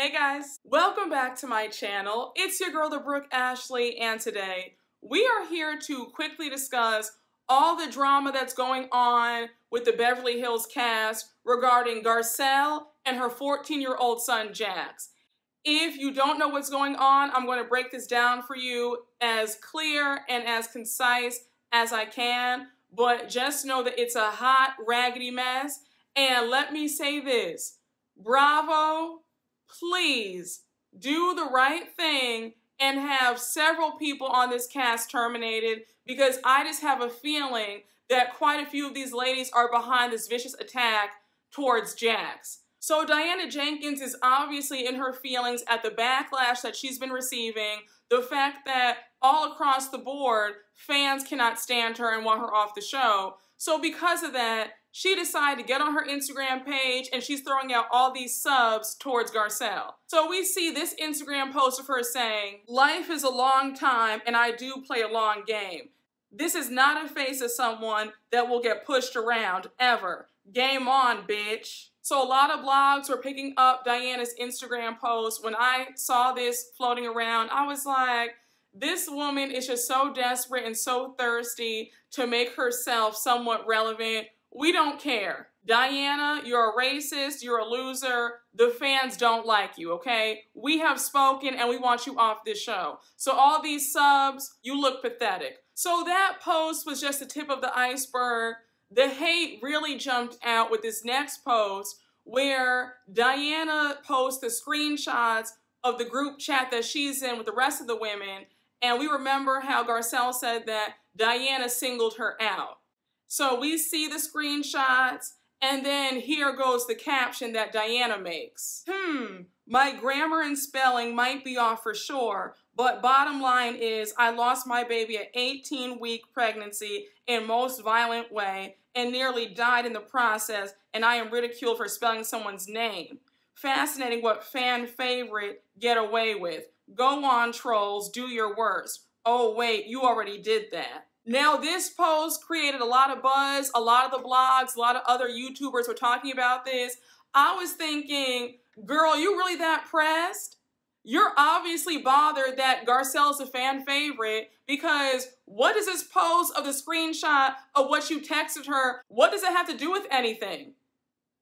Hey guys, welcome back to my channel. It's your girl, The Brooke Ashley, and today we are here to quickly discuss all the drama that's going on with the Beverly Hills cast regarding Garcelle and her 14-year-old son, Jax. If you don't know what's going on, I'm going to break this down for you as clear and as concise as I can, but just know that it's a hot, raggedy mess. And let me say this, Bravo, please do the right thing and have several people on this cast terminated, because I just have a feeling that quite a few of these ladies are behind this vicious attack towards Jax. So Diana Jenkins is obviously in her feelings at the backlash that she's been receiving, the fact that all across the board, fans cannot stand her and want her off the show. So because of that, she decided to get on her Instagram page and she's throwing out all these subs towards Garcelle. So we see this Instagram post of her saying, "Life is a long time and I do play a long game. This is not a face of someone that will get pushed around ever. Game on, bitch." So a lot of blogs were picking up Diana's Instagram post. When I saw this floating around, I was like, this woman is just so desperate and so thirsty to make herself somewhat relevant. We don't care. Diana, you're a racist, you're a loser, the fans don't like you, okay? We have spoken and we want you off this show. So all these subs, you look pathetic. So that post was just the tip of the iceberg. The hate really jumped out with this next post where Diana posts the screenshots of the group chat that she's in with the rest of the women, and we remember how Garcelle said that Diana singled her out. So we see the screenshots, and then here goes the caption that Diana makes. "My grammar and spelling might be off for sure, but bottom line is I lost my baby at 18-week pregnancy in most violent way and nearly died in the process, and I am ridiculed for spelling someone's name. Fascinating what fan favorite get away with. Go on, trolls, do your worst. Oh wait, you already did that." Now this post created a lot of buzz. A lot of the blogs, a lot of other YouTubers were talking about this. I was thinking, girl, you really that pressed? You're obviously bothered that Garcelle's a fan favorite, because what is this post of the screenshot of what you texted her? What does it have to do with anything?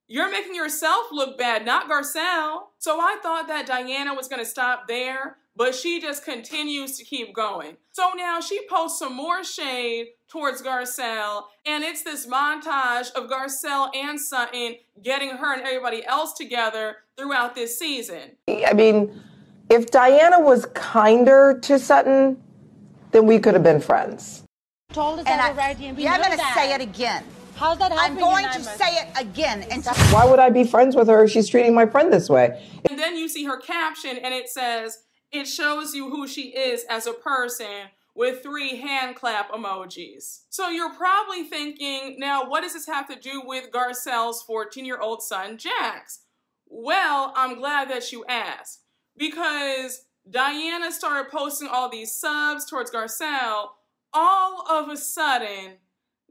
You're making yourself look bad, not Garcelle. So I thought that Diana was gonna stop there, but she just continues to keep going. So now she posts some more shade towards Garcelle, and it's this montage of Garcelle and Sutton getting her and everybody else together throughout this season. I mean, if Diana was kinder to Sutton, then we could have been friends. Told us that already, and we know that. You're gonna say it again. How's that happening? I'm going to say it again. And why would I be friends with her if she's treating my friend this way? And then you see her caption and it says, "It shows you who she is as a person," with 3 hand clap emojis. So you're probably thinking, now what does this have to do with Garcelle's 14-year-old son, Jax? Well, I'm glad that you asked, because Diana started posting all these subs towards Garcelle. All of a sudden,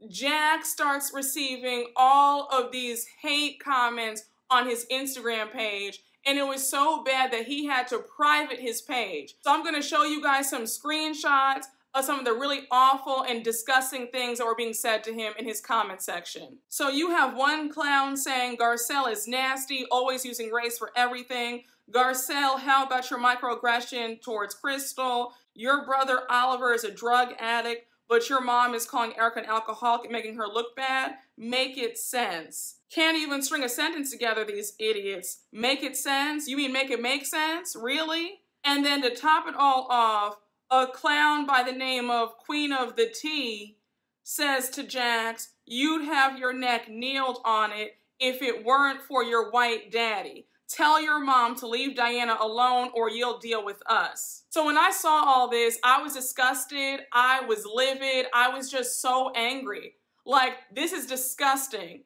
Jax starts receiving all of these hate comments on his Instagram page, and it was so bad that he had to private his page. So I'm going to show you guys some screenshots of some of the really awful and disgusting things that were being said to him in his comment section. So you have one clown saying, "Garcelle is nasty, always using race for everything. Garcelle, how about your microaggression towards Crystal? Your brother Oliver is a drug addict, but your mom is calling Erica an alcoholic and making her look bad. Make it sense. Can't even string a sentence together, these idiots. Make it sense? You mean make it make sense? Really?" And then to top it all off, a clown by the name of Queen of the Tea says to Jax, "You'd have your neck kneeled on it if it weren't for your white daddy. Tell your mom to leave Diana alone or you'll deal with us." So when I saw all this, I was disgusted. I was livid. I was just so angry. Like, this is disgusting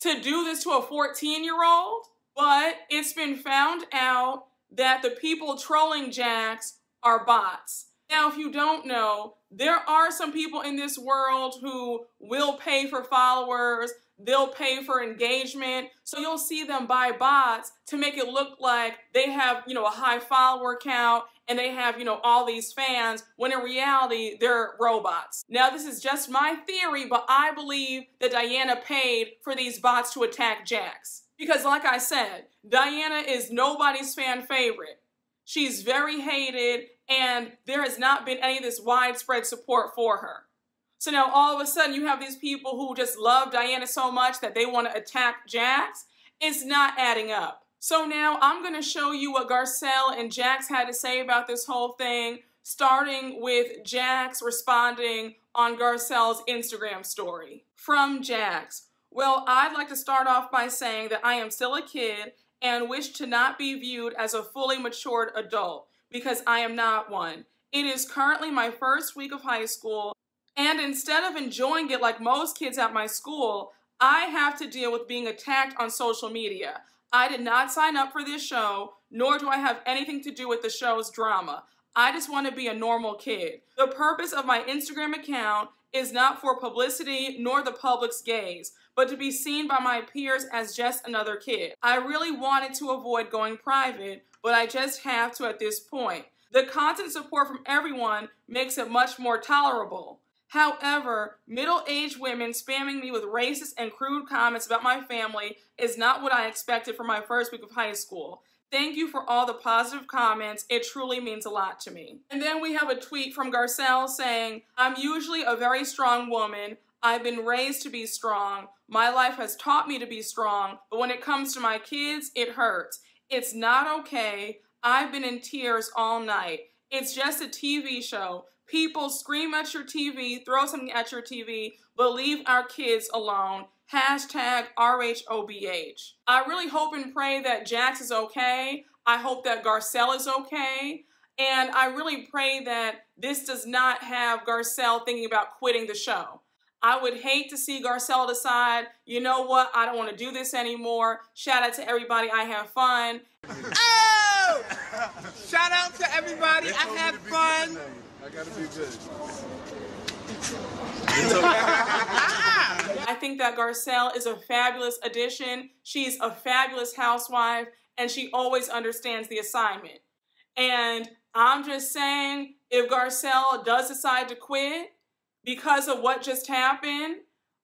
to do this to a 14-year-old. But it's been found out that the people trolling Jax are bots. Now, if you don't know, there are some people in this world who will pay for followers. They'll pay for engagement. So you'll see them buy bots to make it look like they have, you know, a high follower count and they have, you know, all these fans, when in reality, they're robots. Now, this is just my theory, but I believe that Diana paid for these bots to attack Jax. Because like I said, Diana is nobody's fan favorite. She's very hated and there has not been any of this widespread support for her. So now all of a sudden you have these people who just love Diana so much that they want to attack Jax. It's not adding up. So now I'm going to show you what Garcelle and Jax had to say about this whole thing, starting with Jax responding on Garcelle's Instagram story. From Jax, well, I'd like to start off by saying that I am still a kid and wish to not be viewed as a fully matured adult because I am not one. It is currently my first week of high school. And instead of enjoying it like most kids at my school, I have to deal with being attacked on social media. I did not sign up for this show, nor do I have anything to do with the show's drama. I just want to be a normal kid. The purpose of my Instagram account is not for publicity nor the public's gaze, but to be seen by my peers as just another kid. I really wanted to avoid going private, but I just have to at this point. The constant support from everyone makes it much more tolerable. However, middle-aged women spamming me with racist and crude comments about my family is not what I expected for my first week of high school. Thank you for all the positive comments. It truly means a lot to me. And then we have a tweet from Garcelle saying, I'm usually a very strong woman. I've been raised to be strong. My life has taught me to be strong. But when it comes to my kids, it hurts. It's not okay. I've been in tears all night. It's just a TV show. People scream at your TV, throw something at your TV, but leave our kids alone. Hashtag RHOBH. I really hope and pray that Jax is okay. I hope that Garcelle is okay. And I really pray that this does not have Garcelle thinking about quitting the show. I would hate to see Garcelle decide, you know what, I don't want to do this anymore. Shout out to everybody, I have fun. Oh! Shout out to everybody, I have fun. I gotta be good. I think that Garcelle is a fabulous addition. She's a fabulous housewife, and she always understands the assignment. And I'm just saying, if Garcelle does decide to quit because of what just happened,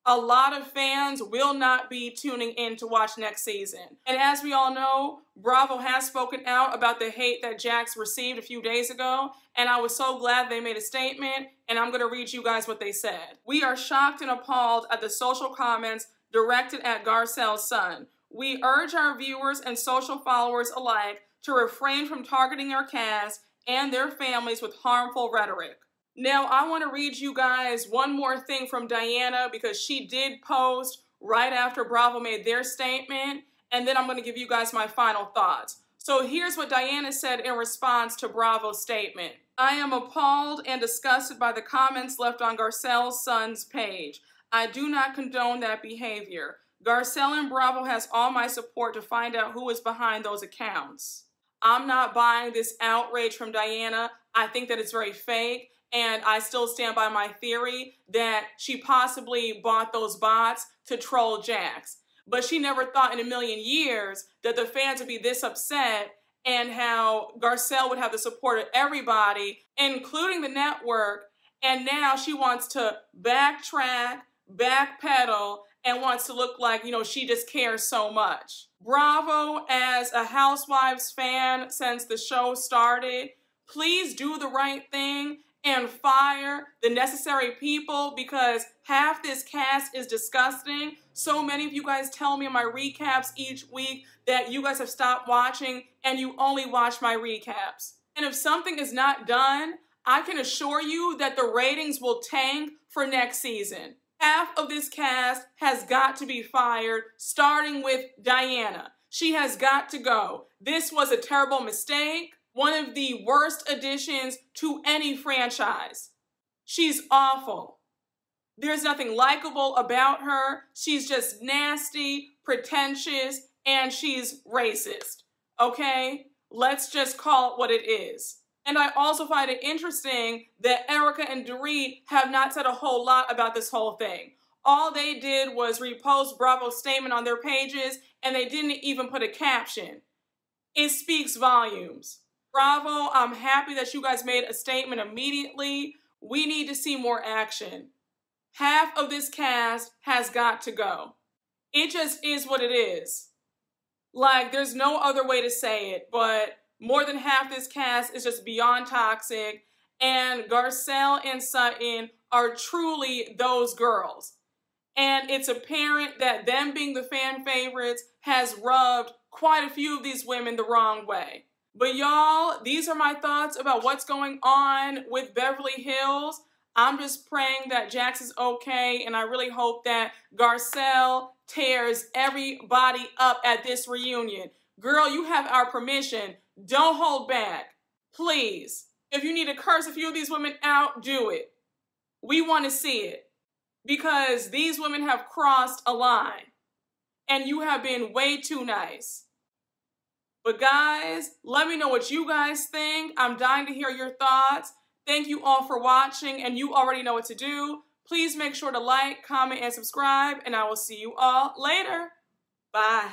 a lot of fans will not be tuning in to watch next season. And as we all know, Bravo has spoken out about the hate that Jax received a few days ago, and I was so glad they made a statement, and I'm gonna read you guys what they said. We are shocked and appalled at the social comments directed at Garcelle's son. We urge our viewers and social followers alike to refrain from targeting our cast and their families with harmful rhetoric. Now, I want to read you guys one more thing from Diana because she did post right after Bravo made their statement, and then I'm going to give you guys my final thoughts. So here's what Diana said in response to Bravo's statement. I am appalled and disgusted by the comments left on Garcelle's son's page. I do not condone that behavior. Garcelle and Bravo has all my support to find out who is behind those accounts. I'm not buying this outrage from Diana. I think that it's very fake. And I still stand by my theory that she possibly bought those bots to troll Jax. But she never thought in a million years that the fans would be this upset and how Garcelle would have the support of everybody, including the network. And now she wants to backtrack, backpedal, and wants to look like, you know, she just cares so much. Bravo, as a Housewives fan since the show started, please do the right thing and fire the necessary people because half this cast is disgusting. So many of you guys tell me in my recaps each week that you guys have stopped watching and you only watch my recaps. And if something is not done, I can assure you that the ratings will tank for next season. Half of this cast has got to be fired, starting with Diana. She has got to go. This was a terrible mistake. One of the worst additions to any franchise. She's awful. There's nothing likable about her. She's just nasty, pretentious, and she's racist, okay? Let's just call it what it is. And I also find it interesting that Erica and Dorit have not said a whole lot about this whole thing. All they did was repost Bravo's statement on their pages, and they didn't even put a caption. It speaks volumes. Bravo, I'm happy that you guys made a statement immediately. We need to see more action. Half of this cast has got to go. It just is what it is. Like, there's no other way to say it, but more than half this cast is just beyond toxic, and Garcelle and Sutton are truly those girls. And it's apparent that them being the fan favorites has rubbed quite a few of these women the wrong way. But y'all, these are my thoughts about what's going on with Beverly Hills. I'm just praying that Jax is okay, and I really hope that Garcelle tears everybody up at this reunion. Girl, you have our permission. Don't hold back. Please. If you need to curse a few of these women out, do it. We want to see it, because these women have crossed a line, and you have been way too nice. But guys, let me know what you guys think. I'm dying to hear your thoughts. Thank you all for watching, and you already know what to do. Please make sure to like, comment, and subscribe, and I will see you all later. Bye.